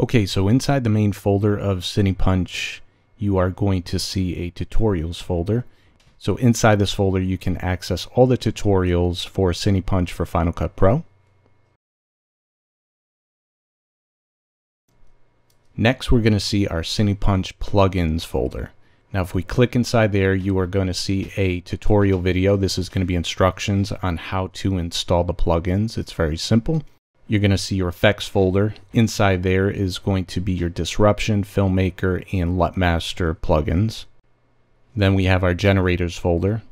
Okay, so inside the main folder of CinePunch, you are going to see a tutorials folder. So inside this folder, you can access all the tutorials for CinePunch for Final Cut Pro. Next, we're going to see our CinePunch plugins folder. Now, if we click inside there, you are going to see a tutorial video. This is going to be instructions on how to install the plugins. It's very simple. You're going to see your effects folder. Inside there is going to be your Disruption, FilmMaker, and LUTMASTER plugins. Then we have our generators folder.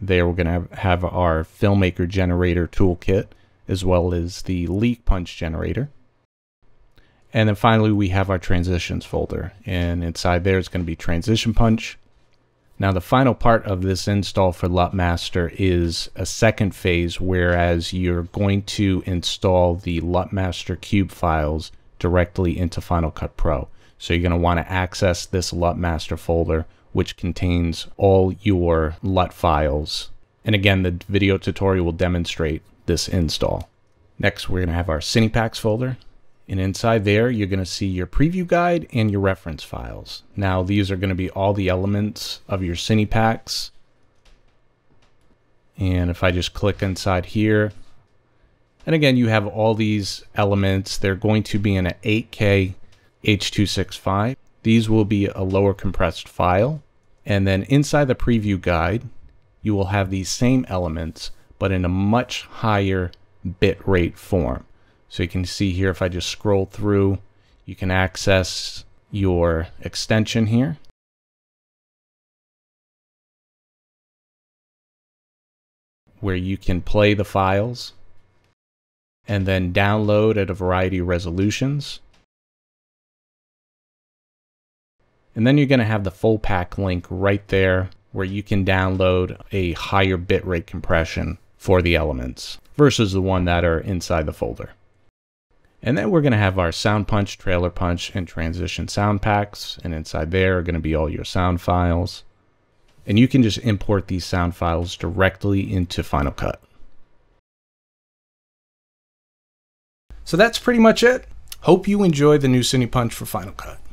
There we're going to have our FilmMaker generator toolkit, as well as the LEAKPUNCH generator. And then finally we have our transitions folder. And inside there is going to be Transition Punch. Now the final part of this install for LUTMASTER is a second phase, whereas you're going to install the LUTMASTER cube files directly into Final Cut Pro. So you're going to want to access this LUTMASTER folder, which contains all your LUT files. And again, the video tutorial will demonstrate this install. Next, we're going to have our Cinepacks folder. And inside there, you're going to see your preview guide and your reference files. Now, these are going to be all the elements of your Cinepacks. And if I just click inside here, and again, you have all these elements. They're going to be in an 8K H.265. These will be a lower compressed file. And then inside the preview guide, you will have these same elements, but in a much higher bitrate form. So you can see here, if I just scroll through, you can access your extension here. Where you can play the files and then download at a variety of resolutions. And then you're going to have the full pack link right there where you can download a higher bitrate compression for the elements versus the one that are inside the folder. And then we're going to have our Sound Punch, Trailer Punch, and Transition Sound Packs. And inside there are going to be all your sound files. And you can just import these sound files directly into Final Cut. So that's pretty much it. Hope you enjoy the new CinePunch for Final Cut.